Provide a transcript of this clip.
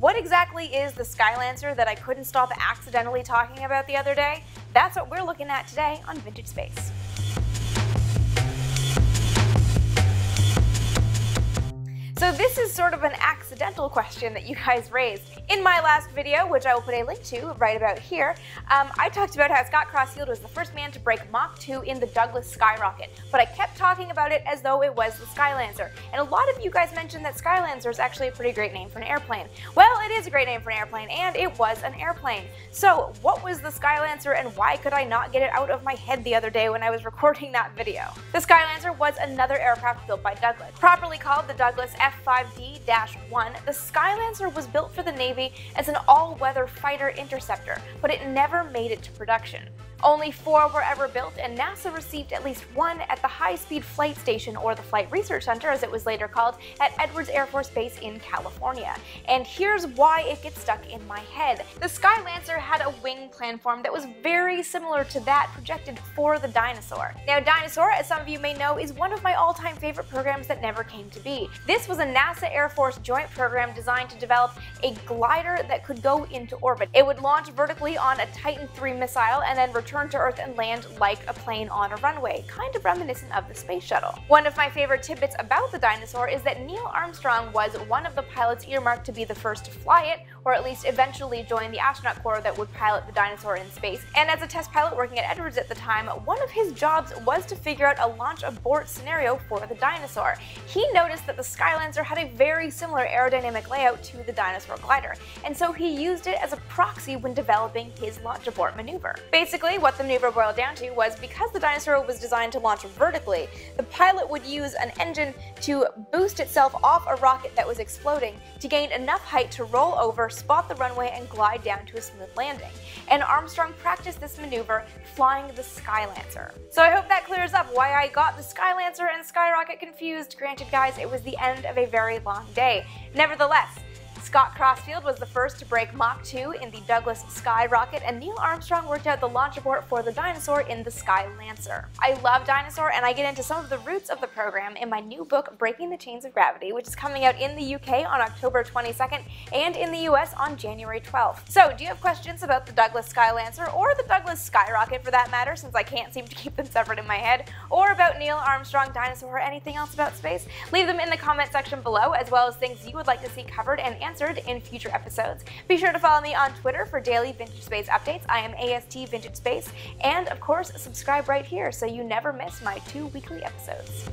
What exactly is the Skylancer that I couldn't stop accidentally talking about the other day? That's what we're looking at today on Vintage Space. So this is sort of an accidental question that you guys raised. In my last video, which I will put a link to right about here, I talked about how Scott Crossfield was the first man to break Mach 2 in the Douglas Skyrocket, but I kept talking about it as though it was the Skylancer. And a lot of you guys mentioned that Skylancer is actually a pretty great name for an airplane. Well, it is a great name for an airplane, and it was an airplane. So what was the Skylancer, and why could I not get it out of my head the other day when I was recording that video? The Skylancer was another aircraft built by Douglas, properly called the Douglas F5D-1, the Skylancer was built for the Navy as an all-weather fighter interceptor, but it never made it to production. Only 4 were ever built, and NASA received at least 1 at the high-speed flight station, or the Flight Research Center as it was later called, at Edwards Air Force Base in California. And here's why it gets stuck in my head. The Skylancer had a wing planform that was very similar to that projected for the Dyna-Soar. Now, Dyna-Soar, as some of you may know, is one of my all-time favorite programs that never came to be. This was a NASA Air Force joint program designed to develop a glider that could go into orbit. It would launch vertically on a Titan III missile and then return to Earth and land like a plane on a runway, kind of reminiscent of the space shuttle. One of my favorite tidbits about the Dyna-Soar is that Neil Armstrong was one of the pilots earmarked to be the first to fly it, or at least eventually join the astronaut corps that would pilot the Dyna-Soar in space. And as a test pilot working at Edwards at the time, one of his jobs was to figure out a launch abort scenario for the Dyna-Soar. He noticed that the Skylancer had a very similar aerodynamic layout to the Dyna-Soar glider, and so he used it as a proxy when developing his launch abort maneuver. Basically, what the maneuver boiled down to was because the Dyna-Soar was designed to launch vertically, the pilot would use an engine to boost itself off a rocket that was exploding to gain enough height to roll over, spot the runway, and glide down to a smooth landing. And Armstrong practiced this maneuver flying the Skylancer. So I hope that clears up why I got the Skylancer and Skyrocket confused. Granted, guys, it was the end of a very long day. Nevertheless, Scott Crossfield was the first to break Mach 2 in the Douglas Skyrocket, and Neil Armstrong worked out the launch abort for the Dyna-Soar in the Skylancer. I love Dyna-Soar, and I get into some of the roots of the program in my new book, Breaking the Chains of Gravity, which is coming out in the UK on October 22nd and in the US on January 12th. So, do you have questions about the Douglas Skylancer, or the Douglas Skyrocket for that matter, since I can't seem to keep them separate in my head, or about Neil Armstrong, Dyna-Soar, or anything else about space? Leave them in the comment section below, as well as things you would like to see covered and answered in future episodes. Be sure to follow me on Twitter for daily Vintage Space updates. I am AST Vintage Space, and of course, subscribe right here so you never miss my 2 weekly episodes.